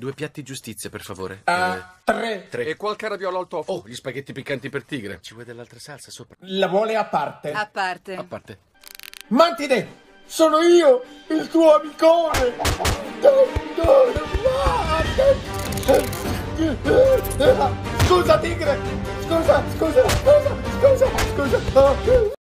2 piatti giustizia, per favore. Tre. E qualche raviolo al tofu. Oh, gli spaghetti piccanti per tigre. Ci vuoi dell'altra salsa sopra? La vuole a parte. A parte. A parte. Mantide, sono io, il tuo amicone. Scusa, tigre. Scusa.